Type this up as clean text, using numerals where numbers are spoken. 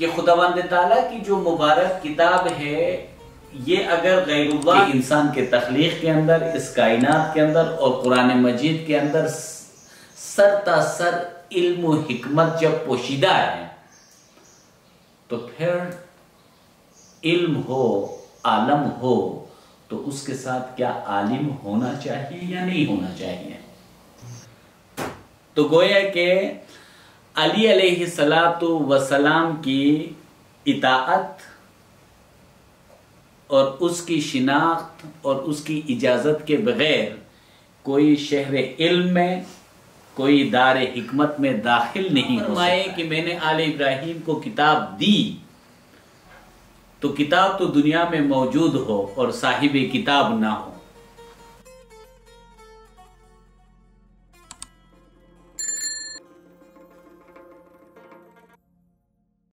कि खुदावंद ताला की जो मुबारक किताब है ये अगर गैरुल्लाह के इंसान के तख्लीक के अंदर, इस कायनात के अंदर और कुरान मजीद के अंदर सरतासर इल्म और हिकमत जब पोशीदा है तो फिर इल्म हो, आलम हो, तो उसके साथ क्या आलिम होना चाहिए या नहीं होना चाहिए। तो गोया के अली अलैहि सलातु वसलाम की इताअत और उसकी शिनाख्त और उसकी इजाज़त के बगैर कोई शहर इल्म में, कोई दार हिकमत में दाखिल नहीं हो सकता। कि मैंने आलि इब्राहीम को किताब दी, तो किताब तो दुनिया में मौजूद हो और साहिब किताब ना हो।